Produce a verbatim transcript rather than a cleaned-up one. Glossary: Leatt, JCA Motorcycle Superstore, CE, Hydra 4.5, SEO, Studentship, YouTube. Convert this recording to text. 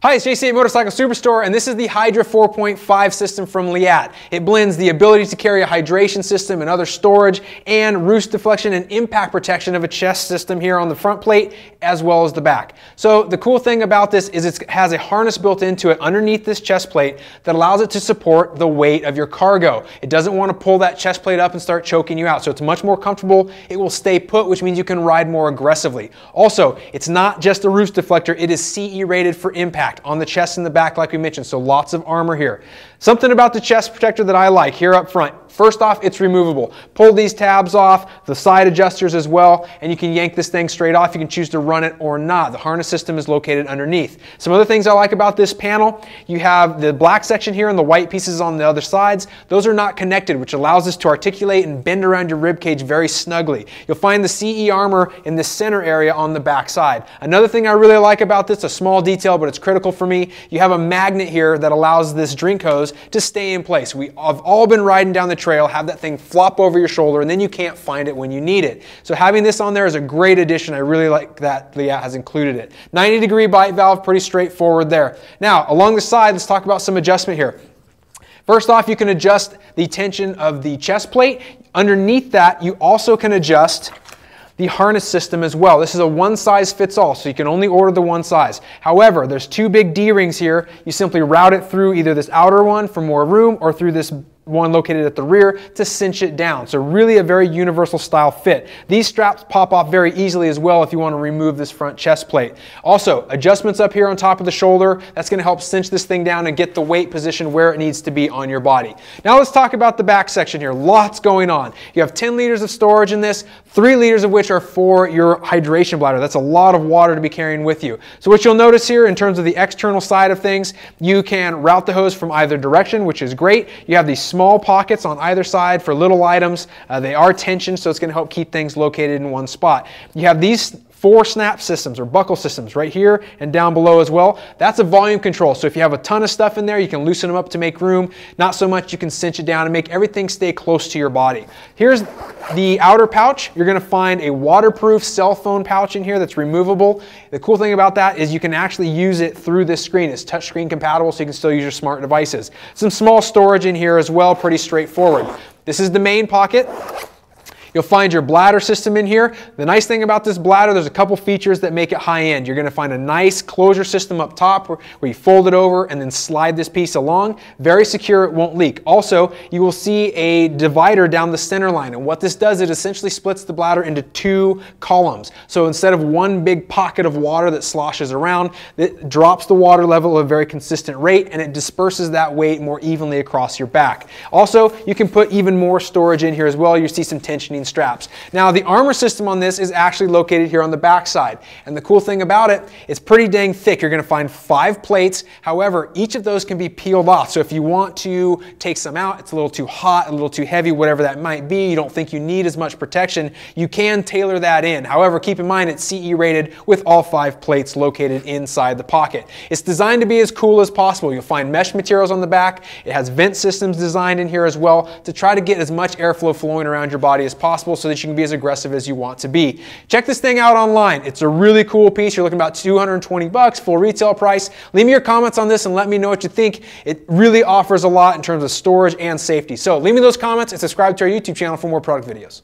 Hi, it's J C A Motorcycle Superstore, and this is the Hydra four point five system from Leatt. It blends the ability to carry a hydration system and other storage and roost deflection and impact protection of a chest system here on the front plate as well as the back. So the cool thing about this is it has a harness built into it underneath this chest plate that allows it to support the weight of your cargo. It doesn't want to pull that chest plate up and start choking you out, so it's much more comfortable. It will stay put, which means you can ride more aggressively. Also, it's not just a roost deflector, it is C E rated for impact on the chest and the back like we mentioned, so lots of armor here. Something about the chest protector that I like here up front. First off, it's removable. Pull these tabs off, the side adjusters as well, and you can yank this thing straight off. You can choose to run it or not. The harness system is located underneath. Some other things I like about this panel, you have the black section here and the white pieces on the other sides. Those are not connected, which allows us to articulate and bend around your rib cage very snugly. You'll find the C E armor in the center area on the back side. Another thing I really like about this, a small detail, but it's critical for me, you have a magnet here that allows this drink hose to stay in place. We have all been riding down the trail, have that thing flop over your shoulder, and then you can't find it when you need it. So having this on there is a great addition. I really like that Leatt has included it. ninety degree bite valve, pretty straightforward there. Now, along the side, let's talk about some adjustment here. First off, you can adjust the tension of the chest plate. Underneath that, you also can adjust the harness system as well. This is a one size fits all, so you can only order the one size. However, there's two big D-rings here. You simply route it through either this outer one for more room or through this one located at the rear to cinch it down. So really a very universal style fit. These straps pop off very easily as well if you want to remove this front chest plate. Also, adjustments up here on top of the shoulder, that's going to help cinch this thing down and get the weight position where it needs to be on your body. Now let's talk about the back section here. Lots going on. You have ten liters of storage in this, three liters of which are for your hydration bladder. That's a lot of water to be carrying with you. So what you'll notice here in terms of the external side of things, you can route the hose from either direction, which is great. You have these small Small pockets on either side for little items. Uh, they are tensioned, so it's going to help keep things located in one spot. You have these four snap systems or buckle systems right here and down below as well. That's a volume control, so if you have a ton of stuff in there, you can loosen them up to make room. Not so much, you can cinch it down and make everything stay close to your body. Here's the outer pouch. You're going to find a waterproof cell phone pouch in here that's removable. The cool thing about that is you can actually use it through this screen. It's touchscreen compatible, so you can still use your smart devices. Some small storage in here as well. Pretty straightforward. This is the main pocket. You'll find your bladder system in here. The nice thing about this bladder, there's a couple features that make it high-end. You're going to find a nice closure system up top where, where you fold it over and then slide this piece along. Very secure, it won't leak. Also, you will see a divider down the center line, and what this does, it essentially splits the bladder into two columns. So instead of one big pocket of water that sloshes around, it drops the water level at a very consistent rate, and it disperses that weight more evenly across your back. Also, you can put even more storage in here as well. You see some tensioning straps. Now the armor system on this is actually located here on the back side, and the cool thing about it, it's pretty dang thick. You're going to find five plates. However, each of those can be peeled off, so if you want to take some out, it's a little too hot, a little too heavy, whatever that might be, you don't think you need as much protection, you can tailor that in. However, keep in mind it's C E rated with all five plates located inside the pocket. It's designed to be as cool as possible. You'll find mesh materials on the back. It has vent systems designed in here as well to try to get as much airflow flowing around your body as possible. Possible so that you can be as aggressive as you want to be. Check this thing out online. It's a really cool piece. You're looking about two hundred twenty bucks, full retail price. Leave me your comments on this and let me know what you think. It really offers a lot in terms of storage and safety. So leave me those comments and subscribe to our YouTube channel for more product videos.